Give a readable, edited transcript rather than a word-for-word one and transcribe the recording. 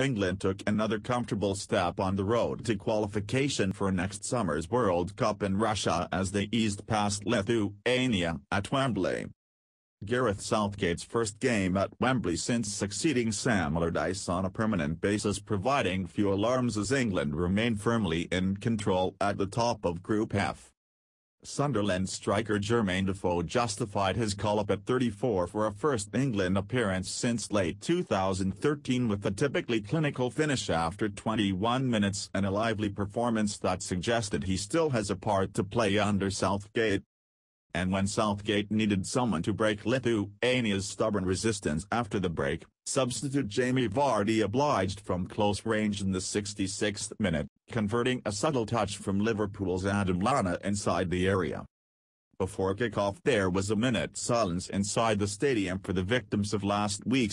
England took another comfortable step on the road to qualification for next summer's World Cup in Russia as they eased past Lithuania at Wembley. Gareth Southgate's first game at Wembley since succeeding Sam Allardyce on a permanent basis, providing few alarms as England remain firmly in control at the top of Group F. Sunderland striker Jermain Defoe justified his call-up at 34 for a first England appearance since late 2013 with a typically clinical finish after 21 minutes and a lively performance that suggested he still has a part to play under Southgate. And when Southgate needed someone to break Lithuania's stubborn resistance after the break, substitute Jamie Vardy obliged from close range in the 66th minute, converting a subtle touch from Liverpool's Adam Lallana inside the area. Before kickoff, there was a minute's silence inside the stadium for the victims of last week's